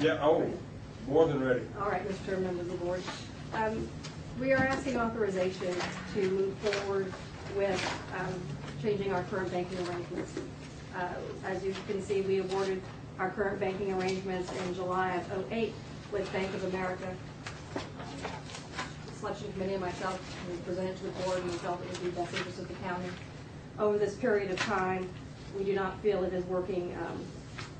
Yeah, oh, more than ready. All right, Mr. Chairman, members of the board. We are asking authorization to move forward with changing our current banking arrangements. As you can see, we awarded our current banking arrangements in July of 2008 with Bank of America. The selection committee and myself presented to the board, and we felt it would be best interest of the county. Over this period of time, we do not feel it is working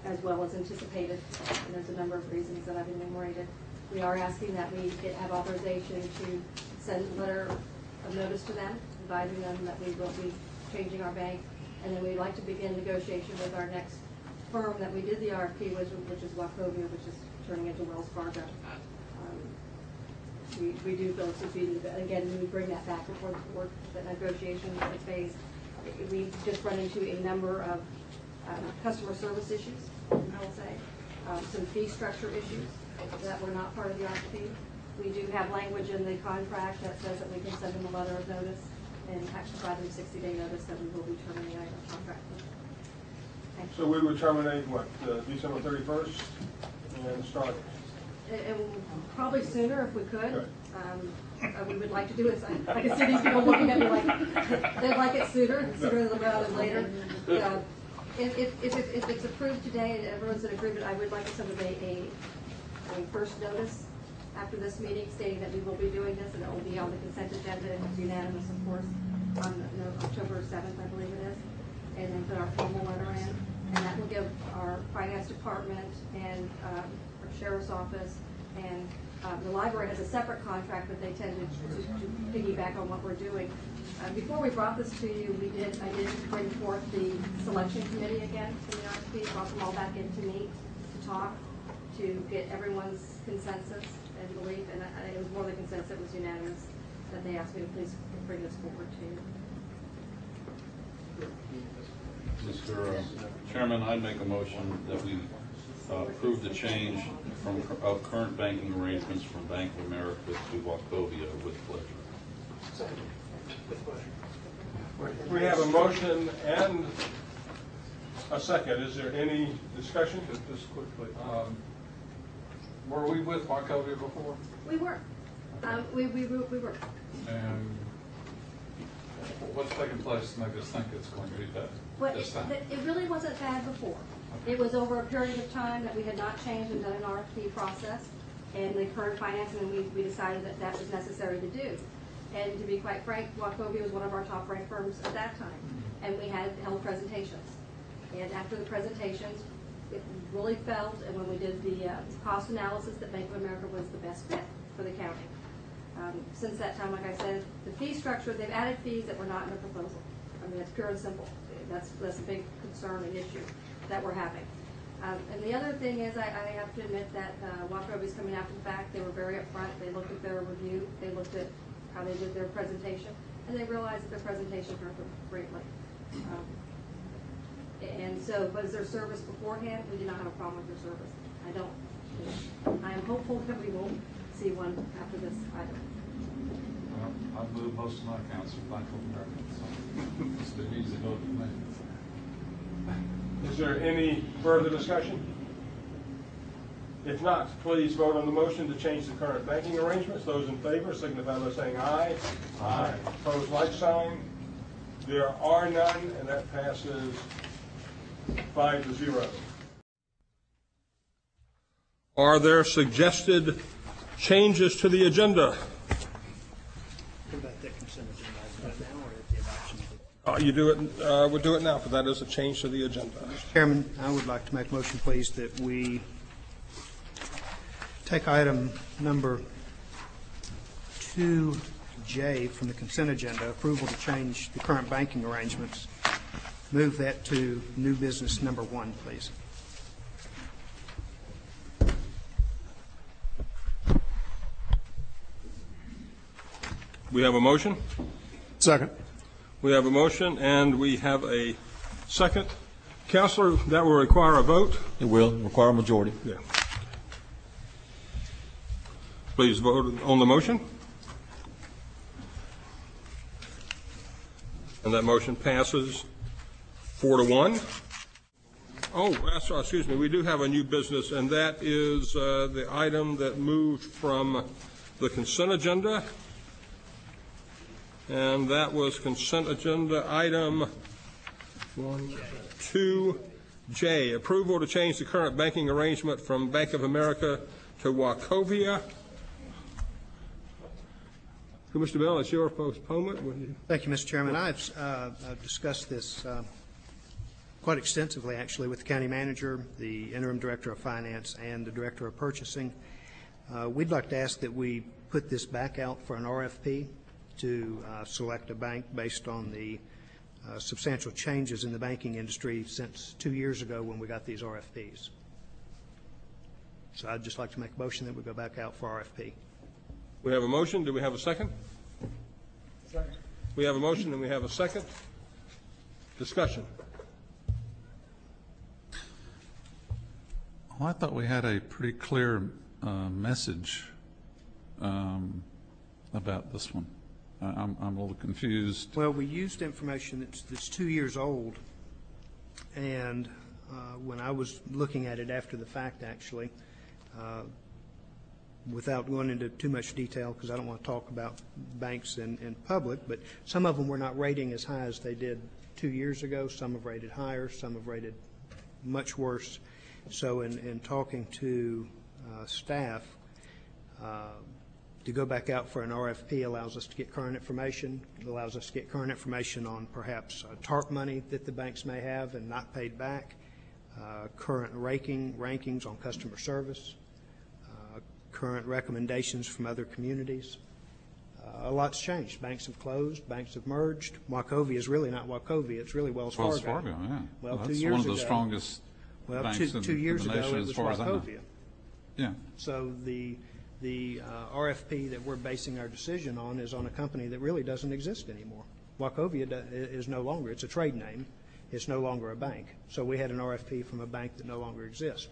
as well as anticipated, and there's a number of reasons that I've enumerated. We are asking that we have authorization to send a letter of notice to them, advising them that we will be changing our bank, and then we'd like to begin negotiation with our next firm that we did the RFP with, which is Wachovia, which is turning into Wells Fargo. We do feel it's be, again, we bring that back before the board, the negotiation phase. We just run into a number of customer service issues, I will say, some fee structure issues that were not part of the RFP. We do have language in the contract that says that we can send them a letter of notice and provide them 60-day notice that we will be terminating our contract. Okay. So we would terminate what, December 31st and start it? And probably sooner if we could. Okay. We would like to do it. I can see these people looking at me like they'd like it sooner rather than later. If it's approved today and everyone's in agreement, I would like to send a first notice after this meeting stating that we will be doing this, and it will be on the consent agenda, and it's unanimous, of course, on October 7th, I believe it is, and then put our formal letter in, and that will give our finance department and our sheriff's office, and the library has a separate contract that they tend to piggyback on what we're doing. Before we brought this to you, I did bring forth the selection committee again from the RFP, brought them all back in to meet, to talk, to get everyone's consensus and belief, and it was more than consensus, it was unanimous, that they asked me to please bring this forward to you. Mr. Chairman, I make a motion that we approve the change of current banking arrangements from Bank of America to Wachovia with pleasure. Second. With pleasure. We have a motion and a second. Is there any discussion? Just quickly. Were we with Wachovia before? We were. We were. And what's taking place to make us think it's going to be bad this time? It really wasn't bad before. Okay. It was over a period of time that we had not changed and done an RFP process, and the current financing, and we decided that that was necessary to do. And to be quite frank, Wachovia was one of our top-ranked firms at that time, and we had held presentations. And after the presentations, it really felt, and when we did the cost analysis, that Bank of America was the best fit for the county. Since that time, like I said, the fee structure, they've added fees that were not in the proposal. I mean, it's pure and simple. That's a big concern and issue that we're having. And the other thing is, I have to admit that Wachovia's coming after the fact. They were very upfront. They looked at their review. They looked at how they did their presentation, and they realized that their presentation hurt them greatly. And so, was their service beforehand? We did not have a problem with their service. I am hopeful that we won't see one after this item. Well, I've moved most of my accounts with Bank of America, so it's the easy vote for me. Is there any further discussion? If not, please vote on the motion to change the current banking arrangements. Those in favor signify by saying aye. Aye. Opposed, like sign. There are none, and that passes 5-0. Are there suggested changes to the agenda? We'll do it now, but that is a change to the agenda. Mr. Chairman, I would like to make a motion, please, that we take item number 2J from the consent agenda, approval to change the current banking arrangements. Move that to new business number 1, please. We have a motion. Second. We have a motion and we have a second. Counselor, that will require a vote. It will require a majority. Yeah. Please vote on the motion. And that motion passes 4-1. Oh, excuse me. We do have a new business, and that is the item that moved from the consent agenda. And that was consent agenda item 2J, approval to change the current banking arrangement from Bank of America to Wachovia. Mr. Bell, it's your postponement. Will you? Thank you, Mr. Chairman. I've discussed this quite extensively, actually, with the county manager, the interim director of finance, and the director of purchasing. We'd like to ask that we put this back out for an RFP to select a bank based on the substantial changes in the banking industry since 2 years ago when we got these RFPs. So I'd just like to make a motion that we go back out for RFP. We have a motion. Do we have a second? Second. We have a motion and we have a second. Discussion. Well, I thought we had a pretty clear message about this one. I'm a little confused. Well, we used information that's 2 years old, and when I was looking at it after the fact, actually, without going into too much detail, because I don't want to talk about banks in public, but some of them were not rating as high as they did 2 years ago. Some have rated higher. Some have rated much worse. So in talking to staff, to go back out for an RFP allows us to get current information. It allows us to get current information on perhaps TARP money that the banks may have and not paid back, current rankings on customer service, current recommendations from other communities. A lot's changed. Banks have closed. Banks have merged. Wachovia is really not Wachovia. It's really Wells Fargo. Wells Fargo, yeah. Well, that's one of the strongest banks in the nation as far as I know. Well, 2 years ago, it was Wachovia. Yeah. So the RFP that we're basing our decision on is on a company that really doesn't exist anymore. Wachovia is no longer. It's a trade name. It's no longer a bank. So we had an RFP from a bank that no longer exists.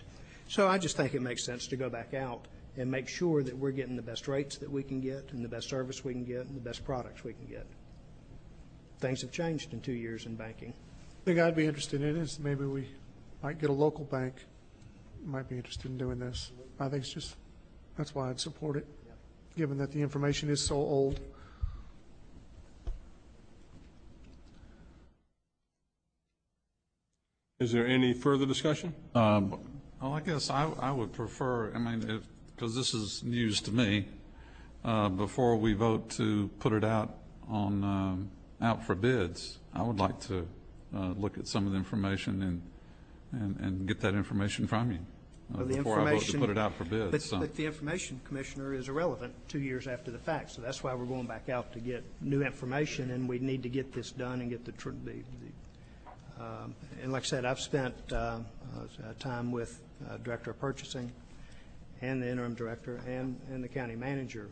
So I just think it makes sense to go back out and make sure that we're getting the best rates that we can get and the best service we can get and the best products we can get. Things have changed in 2 years in banking. The thing I'd be interested in is maybe we might get a local bank might be interested in doing this. I think it's just, that's why I'd support it, given that the information is so old. Is there any further discussion? Well, I guess I would prefer, I mean, if, because this is news to me, before we vote to put it out on out for bids, I would like to look at some of the information and get that information from you before I vote to put it out for bids. But the information, Commissioner, is irrelevant 2 years after the fact, so that's why we're going back out to get new information, and we need to get this done and get and like I said, I've spent time with Director of Purchasing and the interim director and the county manager.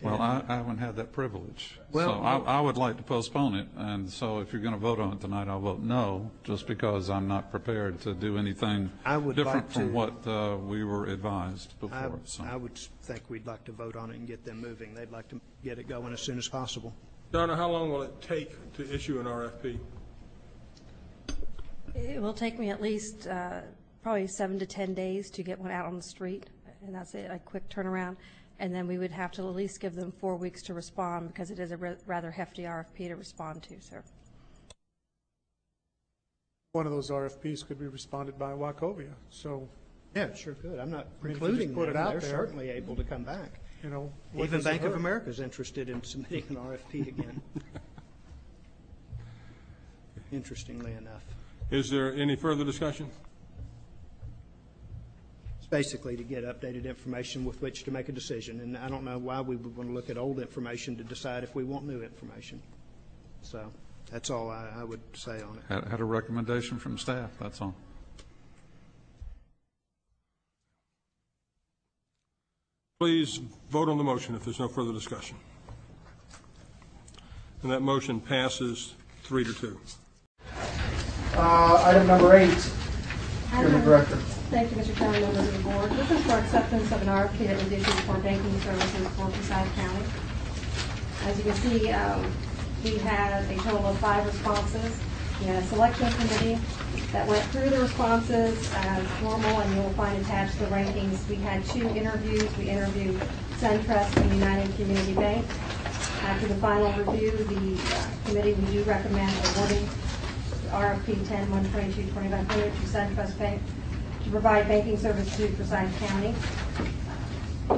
Well, I haven't had that privilege. Well, so I would like to postpone it, and so if you're going to vote on it tonight, I'll vote no, just because I'm not prepared to do anything different from what we were advised before. I would think we'd like to vote on it and get them moving. They'd like to get it going as soon as possible. Donna, how long will it take to issue an RFP? It will take me at least probably 7 to 10 days to get one out on the street, and that's it, a quick turnaround. And then we would have to at least give them 4 weeks to respond, because it is a rather hefty RFP to respond to, sir. One of those RFPs could be responded by Wachovia, so. Yeah, it sure could. I'm not precluding them. They're certainly able to come back. You know, even Bank of America is interested in submitting an RFP again, interestingly enough. Is there any further discussion? Basically to get updated information with which to make a decision, and I don't know why we would want to look at old information to decide if we want new information. So that's all I would say on it. Had a recommendation from staff, that's all. Please vote on the motion if there's no further discussion. And that motion passes 3-2. Item number 8, Chairman Director. Thank you, Mr. Chairman, members of the board. This is for acceptance of an RFP that was issued for banking services for Forsyth County. As you can see, we had a total of 5 responses. and a selection committee that went through the responses as normal, and you'll find attached the rankings. We had two interviews. We interviewed SunTrust and United Community Banks. After the final review, the committee, we do recommend awarding the RFP 10-122-2500 to SunTrust Bank to provide banking service to Forsyth County.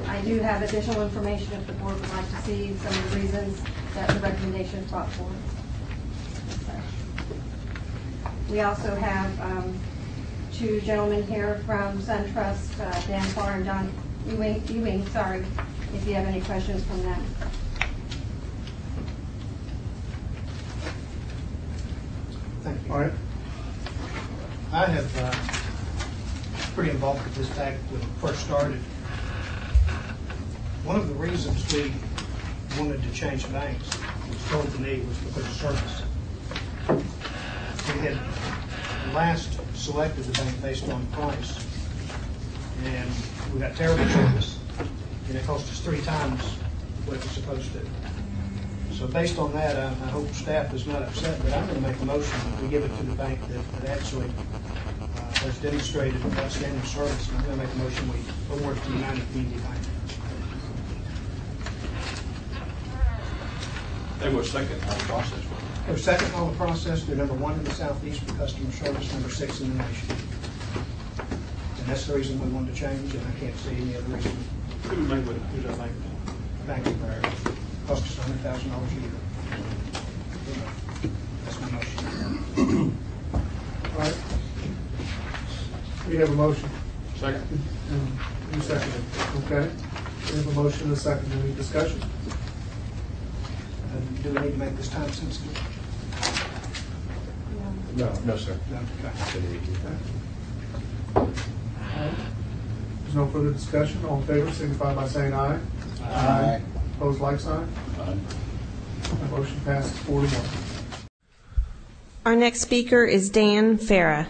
I do have additional information if the board would like to see some of the reasons that the recommendation is brought forward. We also have two gentlemen here from SunTrust, Dan Farr and Don Ewing, sorry, if you have any questions from them. Thank you. All right. I have pretty involved with this back when it first started. One of the reasons we wanted to change banks, was told to me, was because of service. We had last selected the bank based on price, and we got terrible service, and it cost us 3 times what it was supposed to. So based on that, I hope staff is not upset, but I'm going to make a motion that we give it to the bank that actually has demonstrated outstanding service, and I'm going to make a motion we award it to United Community Bank. They were second on the process. They're second on the process. They're number 1 in the Southeast for customer service, number 6 in the nation. And that's the reason we wanted to change, and I can't see any other reason. Who's our bank? Bank of America. Cost us $100,000 a year. That's my motion. All right. We have a motion. Second. You seconded. Okay. We have a motion and a second. Any discussion? Do we need to make this time sensitive? No. No, sir. No. Okay. There's no further discussion. All in favor, signify by saying aye. Aye. Aye. Opposed, like sign? Aye. The motion passes 4-1. Our next speaker is Dan Farrar.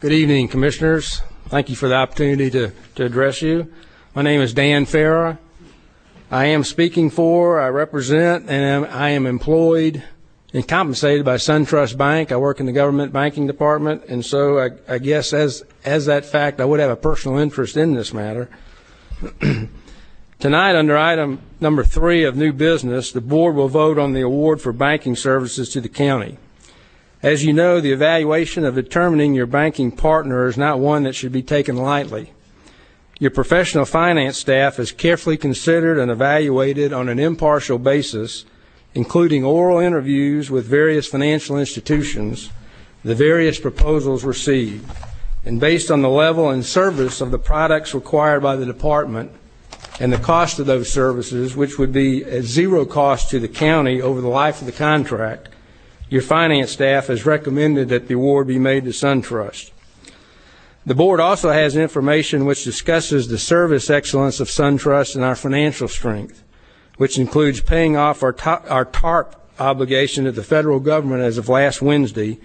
Good evening, Commissioners. Thank you for the opportunity to address you. My name is Dan Farrar. I am speaking for, I represent, and I am employed and compensated by SunTrust Bank. I work in the government banking department, and so I guess as that fact, I would have a personal interest in this matter. Tonight, under item number 3 of new business, the board will vote on the award for banking services to the county. As you know, the evaluation of determining your banking partner is not one that should be taken lightly. Your professional finance staff is carefully considered and evaluated on an impartial basis, including oral interviews with various financial institutions, the various proposals received, and based on the level and service of the products required by the department and the cost of those services, which would be at zero cost to the county over the life of the contract, your finance staff has recommended that the award be made to SunTrust. The board also has information which discusses the service excellence of SunTrust and our financial strength, which includes paying off our TARP obligation to the federal government as of last Wednesday,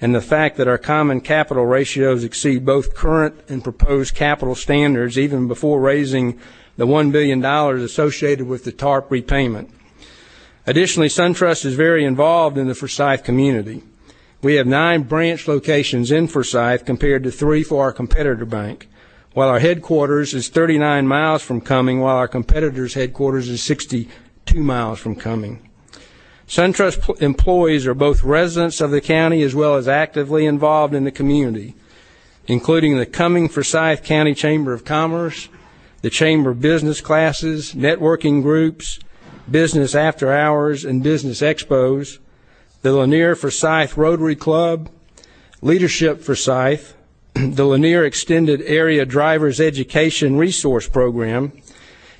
and the fact that our common capital ratios exceed both current and proposed capital standards even before raising the $1 billion associated with the TARP repayment. Additionally, SunTrust is very involved in the Forsyth community. We have 9 branch locations in Forsyth compared to 3 for our competitor bank, while our headquarters is 39 miles from Cumming, while our competitor's headquarters is 62 miles from Cumming. SunTrust employees are both residents of the county as well as actively involved in the community, including the Cumming Forsyth County Chamber of Commerce, the Chamber business classes, networking groups, business after hours and business expos, the Lanier Forsyth Rotary Club, Leadership Forsyth, the Lanier Extended Area Drivers Education Resource Program,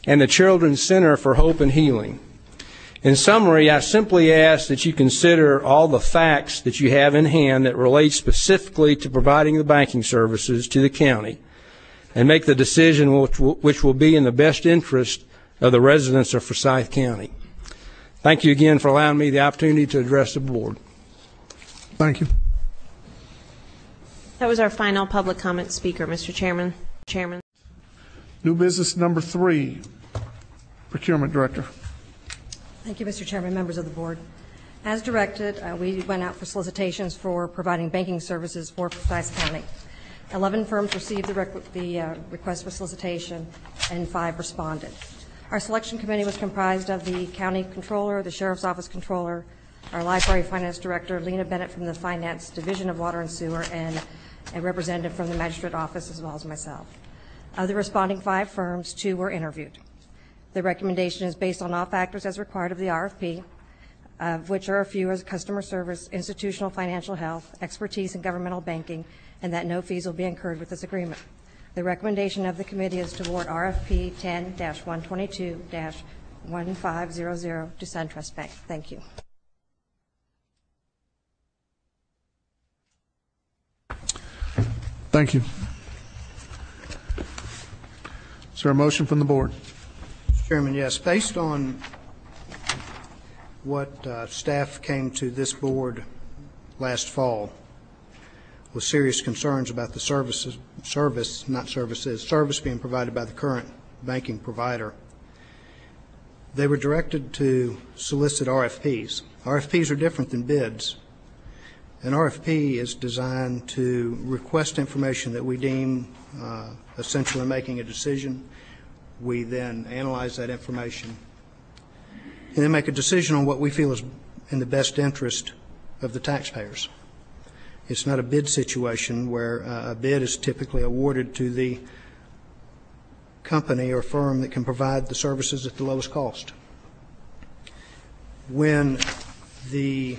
and the Children's Center for Hope and Healing. In summary, I simply ask that you consider all the facts that you have in hand that relate specifically to providing the banking services to the county and make the decision which will be in the best interest of the residents of Forsyth County. Thank you again for allowing me the opportunity to address the board. Thank you. That was our final public comment speaker, Mr. Chairman. New business number 3, Procurement Director. Thank you, Mr. Chairman, members of the board. As directed, we went out for solicitations for providing banking services for Forsyth County. 11 firms received the request for solicitation, and 5 responded. Our selection committee was comprised of the county controller, the sheriff's office controller, our library finance director, Lena Bennett from the finance division of water and sewer, and a representative from the magistrate office, as well as myself. Of the responding 5 firms, 2 were interviewed. The recommendation is based on all factors as required of the RFP, of which are a few as customer service, institutional financial health, expertise in governmental banking, and that no fees will be incurred with this agreement. The recommendation of the committee is to award RFP 10-122-1500 to SunTrust Bank. Thank you. Thank you. Is there a motion from the board? Mr. Chairman, yes. Based on what staff came to this board last fall with serious concerns about the service being provided by the current banking provider, they were directed to solicit RFPs. RFPs are different than bids. An RFP is designed to request information that we deem essential in making a decision. We then analyze that information and then make a decision on what we feel is in the best interest of the taxpayers. It's not a bid situation where a bid is typically awarded to the company or firm that can provide the services at the lowest cost. When the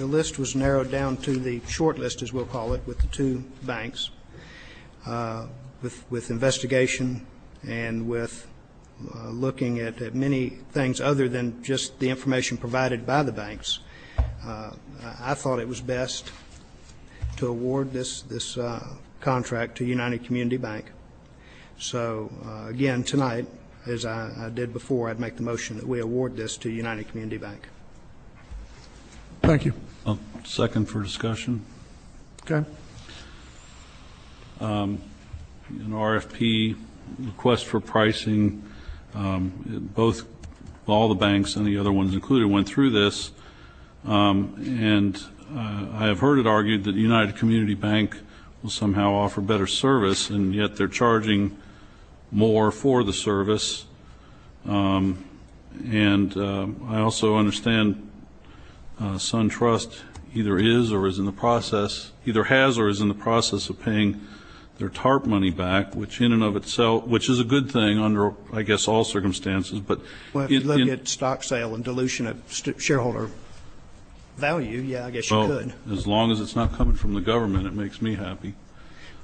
list was narrowed down to the short list, as we'll call it, with the 2 banks, with investigation and with looking at many things other than just the information provided by the banks, I thought it was best to award this contract to United Community Bank. So again, tonight, as I did before, I'd make the motion that we award this to United Community Bank. Thank you. Second for discussion. Okay. An RFP, request for pricing, all the banks and the other ones included went through this, and I have heard it argued that United Community Bank will somehow offer better service, and yet they're charging more for the service. I also understand SunTrust either has or is in the process of paying their TARP money back, which in and of itself, which is a good thing under, I guess, all circumstances. But well, if you look at stock sale and dilution of shareholder value, yeah, I guess you could. As long as it's not coming from the government, it makes me happy.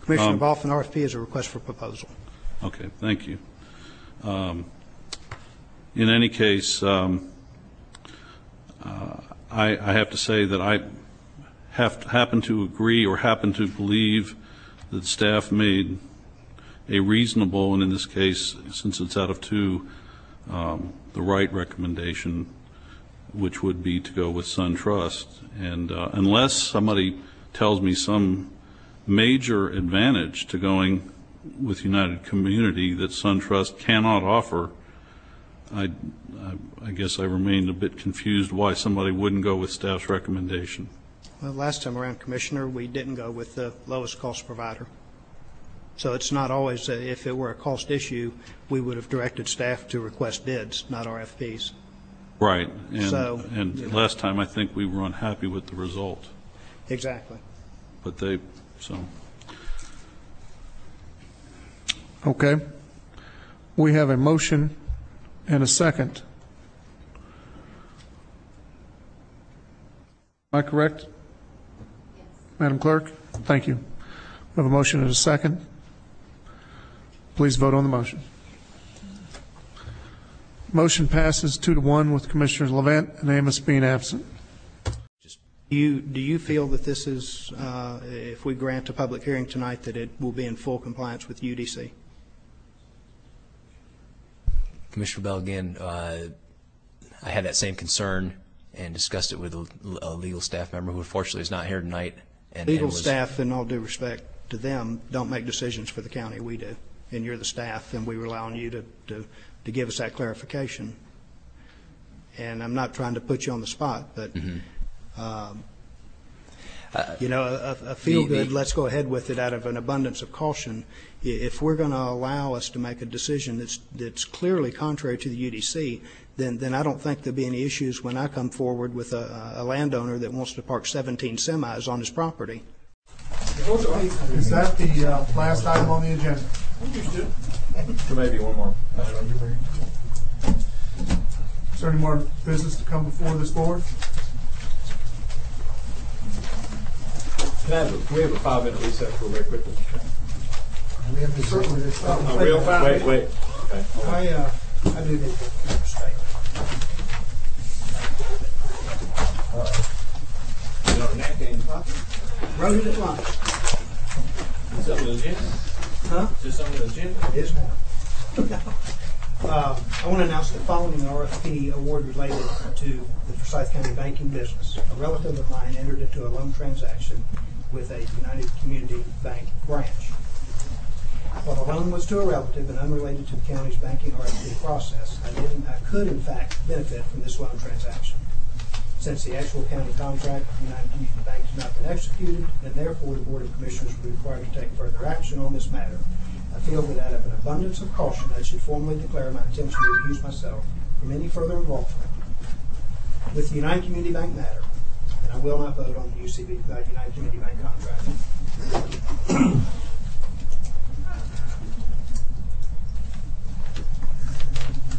Commissioner Boffin, RFP is a request for proposal. Okay, thank you. In any case, I have to say that I happen to agree or happen to believe that staff made a reasonable, and in this case, since it's out of 2, the right recommendation, which would be to go with SunTrust. And unless somebody tells me some major advantage to going with United Community that SunTrust cannot offer, I guess I remained a bit confused why somebody wouldn't go with staff's recommendation. Well, last time around, Commissioner, we didn't go with the lowest cost provider. So it's not always, if it were a cost issue, we would have directed staff to request bids, not RFPs. Right, and last time I think we were unhappy with the result. Exactly. But Okay, we have a motion and a second. Am I correct? Yes. Madam Clerk, thank you. We have a motion and a second. Please vote on the motion. Motion passes 2-1 with Commissioners Levant and Amos being absent. Do you feel that this is, if we grant a public hearing tonight, that it will be in full compliance with UDC? Commissioner Bell, again, I had that same concern and discussed it with a legal staff member who unfortunately is not here tonight. Legal staff, in all due respect to them, don't make decisions for the county. We do. and you're the staff, and we rely on you to give us that clarification. And I'm not trying to put you on the spot, but you know, a feel-good, let's go ahead with it out of an abundance of caution. If we're going to allow us to make a decision that's clearly contrary to the UDC, then I don't think there'll be any issues when I come forward with a landowner that wants to park 17 semis on his property. Is that the last item on the agenda? There may be one more. Is there any more business to come before this board? We have a 5-minute recess real quickly. We have wait. Okay. I do need to abstain. Road at lunch. Is that on the agenda? Huh? Is this on the agenda? It is now. I want to announce the following RFP award related to the Forsyth County banking business. A relative of mine entered into a loan transaction with a United Community Bank branch. While the loan was to a relative and unrelated to the county's banking RFP process, I could, in fact, benefit from this loan transaction. Since the actual county contract with United Community Bank has not been executed, and therefore the Board of Commissioners will be required to take further action on this matter, I feel that out of an abundance of caution, I should formally declare my intention to recuse myself from any further involvement with the United Community Bank matter, and I will not vote on the UCB by United Community Bank contract.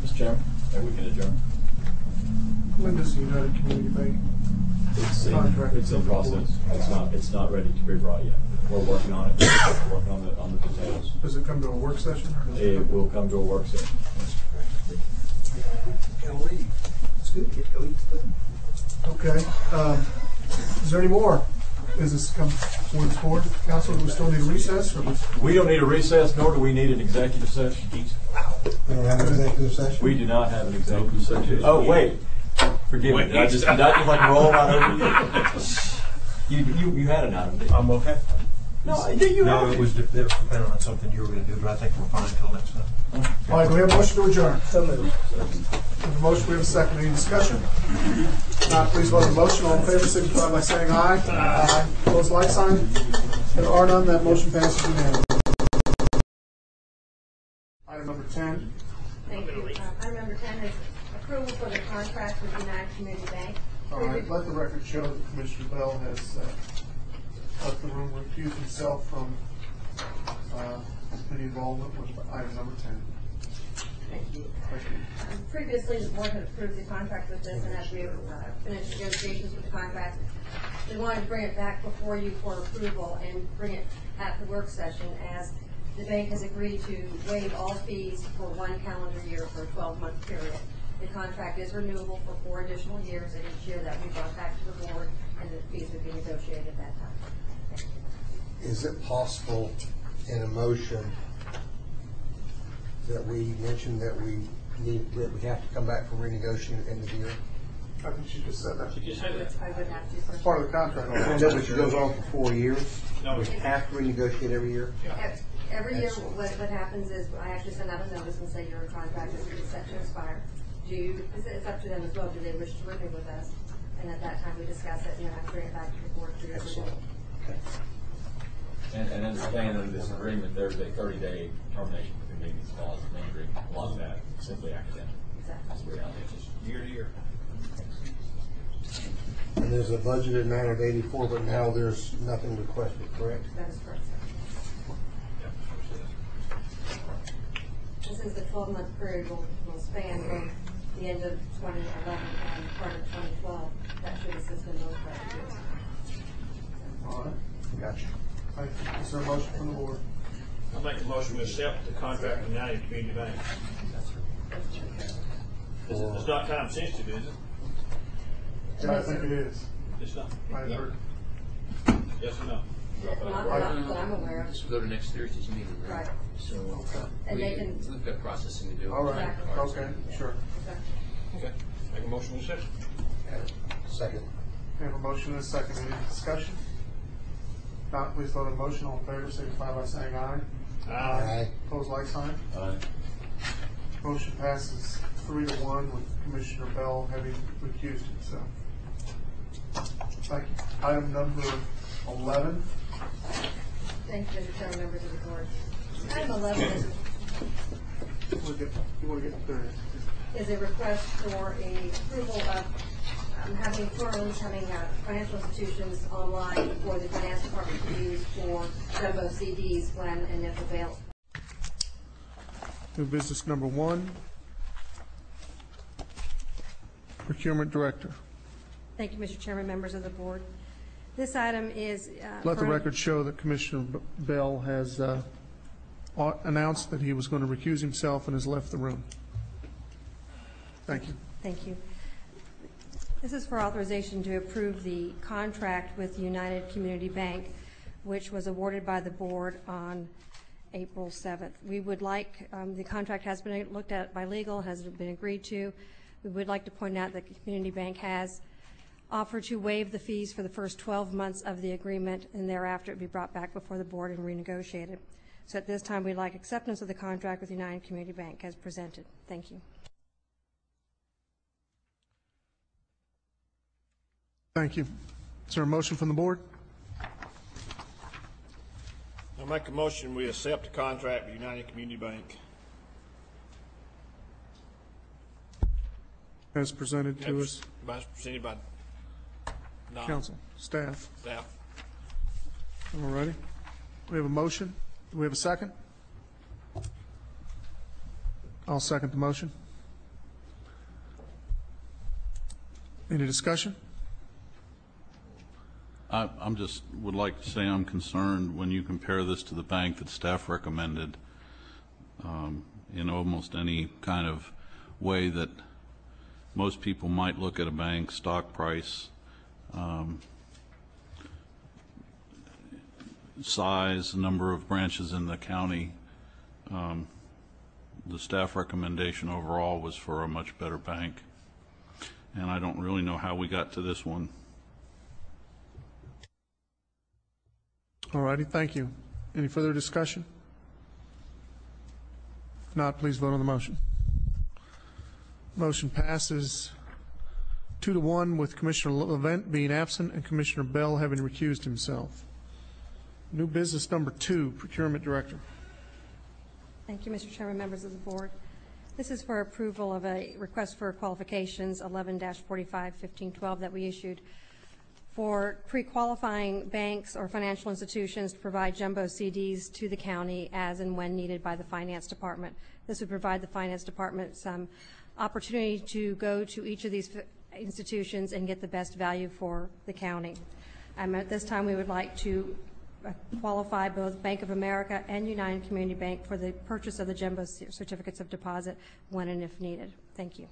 Mr. Chairman, we can adjourn. When does the United Community Bank contract? It's in process. It's not ready to be brought yet. We're working on it. We're working on the details. Does it come to a work session? It will come to a work session. Can leave. It's good. Get to go eat the food. Okay. Is there any more? Is this come before the board? Council, do we still need a recess? Or we don't need a recess, nor do we need an executive session. We don't have an executive session. We do not have an executive session. Oh, wait. Forgive me. Did I just like roll right over you? You had an item, didn't you? I'm okay. No, it was depending on something you were going to do, but I think we're fine until next time. All right, do we have a motion to adjourn? So moved. Motion, we have a second. Any discussion? Not, please vote on the motion. All in favor, signify by saying aye. Aye. Opposed, like sign. There are none. That motion passes unanimously. Item number 10. Thank you. Item number 10 is approval for the contract with United Community Bank. All right, let the record show that Commissioner Bell has left the room, recused himself from any involvement with item number 10. Thank you. Previously, the board had approved the contract with us, and as we finished negotiations with the contract, we wanted to bring it back before you for approval and bring it at the work session, as the bank has agreed to waive all fees for one calendar year for a 12-month period. The contract is renewable for 4 additional years, and each year that we brought back to the board, and the fees would be negotiated at that time. Thank you. Is it possible in a motion that we mention that we have to come back for renegotiating at the end of the year? I think she just said that. She just said that. I would have to. It's part of the contract. That which goes on for 4 years. No, we have to renegotiate every year. Yeah. Every year, what happens is I actually send out a notice and say your contract is set to expire. It's up to them as well. Do they wish to renew with us? And at that time, we discuss it, and then I bring it back to the board for your approval. Okay. And understand under this agreement, there's a 30-day termination for convenience clause. A lot of that is simply academic. Exactly. That's where it's just year to year. And there's a budgeted amount of 84, but now there's nothing requested, correct? That is correct, sir. This is the 12-month period will span from the end of 2011 and part of 2012. That should assist in those 5 years. All right. Gotcha. All right. Is there a motion from the board? I'll make a motion to accept the contract with United Community Bank. It's not time sensitive, is it? Yeah, I think it is. It's not. I heard. Yes or no? Not that I'm aware of. So go to next Thursday's meeting, right? Right. So we've got processing to do. All right. Okay. Sure. Okay. Make a motion to second. Second. We have a motion and a second. Any discussion? Not, please vote on the motion. All in favor, signify by saying aye. Aye. Opposed, like sign? Aye. Motion passes 3-1 with Commissioner Bell having recused himself. Thank you. Item number 11. Thank you, Mr. Chairman, members of the board. Item 11 is a request for a approval of having firms, financial institutions online for the finance department to use for jumbo CDs when and if available. New business number 1. Procurement Director. Thank you, Mr. Chairman, members of the board. This item is... Let the record show that Commissioner Bell has announced that he was going to recuse himself and has left the room. Thank you. Thank you. This is for authorization to approve the contract with United Community Bank, which was awarded by the board on April 7th. We would like, the contract has been looked at by legal, has been agreed to. We would like to point out that Community Bank has offered to waive the fees for the first 12 months of the agreement, and thereafter it would be brought back before the board and renegotiated. So at this time, we'd like acceptance of the contract with United Community Bank as presented. Thank you. Thank you. Is there a motion from the board? I'll make a motion we accept the contract with United Community Bank. As presented to us. As presented by council, staff. Staff. All righty. We have a motion. Do we have a second? I'll second the motion. Any discussion? I'm just would like to say I'm concerned when you compare this to the bank that staff recommended in almost any kind of way that most people might look at a bank stock price, size, number of branches in the county. The staff recommendation overall was for a much better bank, and I don't really know how we got to this one. All righty, thank you. Any further discussion? If not, please vote on the motion. Motion passes 2-1 with Commissioner Levent being absent and Commissioner Bell having recused himself. New business number 2, Procurement Director. Thank you, Mr. Chairman, members of the board. This is for approval of a request for qualifications 11-45-1512 that we issued for pre-qualifying banks or financial institutions to provide jumbo CDs to the county as and when needed by the finance department. This would provide the finance department some opportunity to go to each of these institutions and get the best value for the county. At this time, we would like to qualify both Bank of America and United Community Bank for the purchase of the jumbo certificates of deposit when and if needed. Thank you.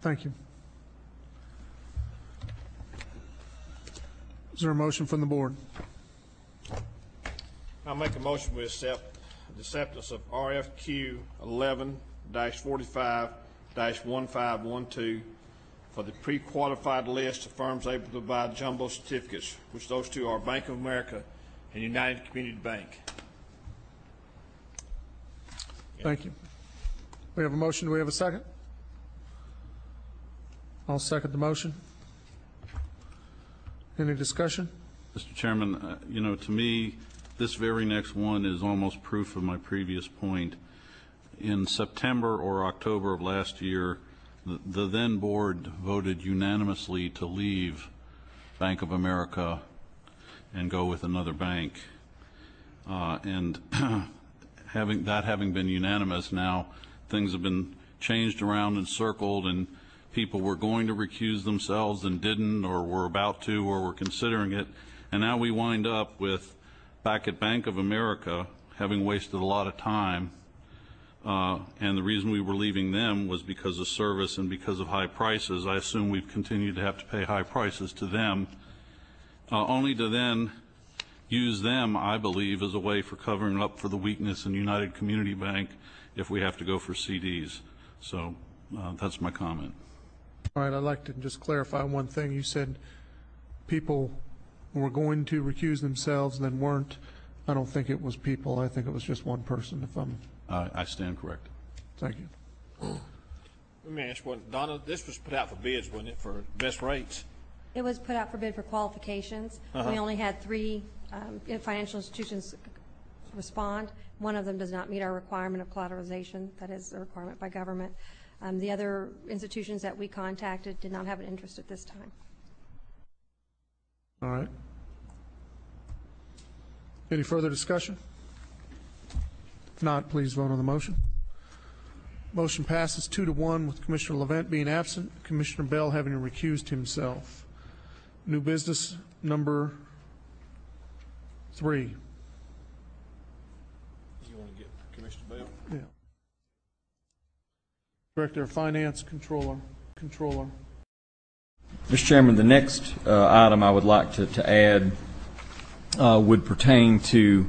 Thank you. Is there a motion from the board? I'll make a motion we accept the acceptance of RFQ 11-45-1512 for the pre-qualified list of firms able to buy jumbo certificates, which those two are Bank of America and United Community Bank. Thank you. We have a motion. Do we have a second? I'll second the motion. Any discussion? Mr. Chairman, to me, this very next one is almost proof of my previous point. In September or October of last year, the then board voted unanimously to leave Bank of America and go with another bank. And having been unanimous, now things have been changed around and circled, and people were going to recuse themselves and didn't, or were about to, or were considering it, and now we wind up with back at Bank of America having wasted a lot of time, and the reason we were leaving them was because of service and because of high prices. I assume we've continued to have to pay high prices to them, only to then use them, I believe, as a way for covering up for the weakness in United Community Bank if we have to go for CDs. So that's my comment. All right, I'd like to just clarify one thing. You said people were going to recuse themselves and then weren't. I don't think it was people. I think it was just one person, if I'm... I stand corrected. Thank you. Let me ask one. Donna, this was put out for bids, wasn't it, for best rates? It was put out for bid for qualifications. We only had 3 financial institutions respond. One of them does not meet our requirement of collateralization. That is a requirement by government. The other institutions that we contacted did not have an interest at this time. All right. Any further discussion? If not, please vote on the motion. Motion passes 2-1 with Commissioner Levent being absent, Commissioner Bell having recused himself. New business number 3. You want to get Commissioner Bell? Yeah. Director of Finance, Controller. Mr. Chairman, the next item I would like to add would pertain to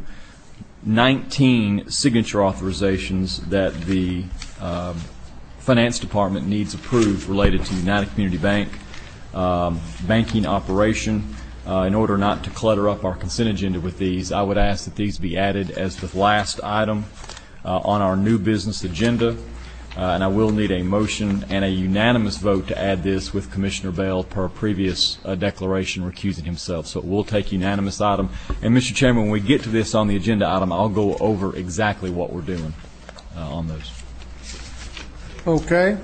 19 signature authorizations that the Finance Department needs approved related to United Community Bank banking operation. In order not to clutter up our consent agenda with these, I would ask that these be added as the last item on our new business agenda. And I will need a motion and a unanimous vote to add this with Commissioner Bell per previous declaration recusing himself. So it will take unanimous item. And Mr. Chairman, when we get to this on the agenda item, I'll go over exactly what we're doing on those. Okay.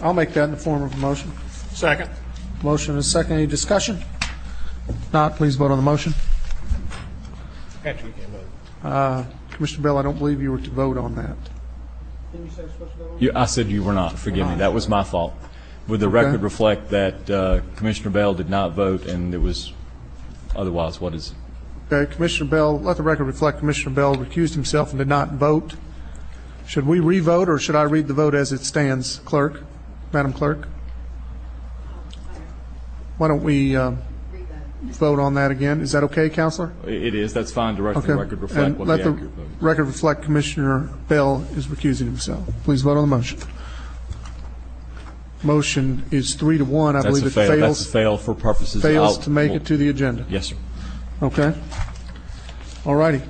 I'll make that in the form of a motion. Second. Motion and second. Any discussion? If not, please vote on the motion. Actually, we can't vote. Commissioner Bell, I don't believe you were to vote on that. I said you were not. Forgive me. That was my fault. Would the record reflect that Commissioner Bell did not vote and it was otherwise? What is it? Okay. Commissioner Bell, let the record reflect Commissioner Bell recused himself and did not vote. Should we re-vote or should I read the vote as it stands, Clerk? Madam Clerk? Why don't we vote on that again? Is that okay, Counselor? It is. That's fine. The record reflect and what let the record reflect Commissioner Bell is recusing himself. Please vote on the motion. Motion is 3-1. I believe it fails. That's a fail for purposes. Fails to make it to the agenda. Yes, sir. Okay. All righty.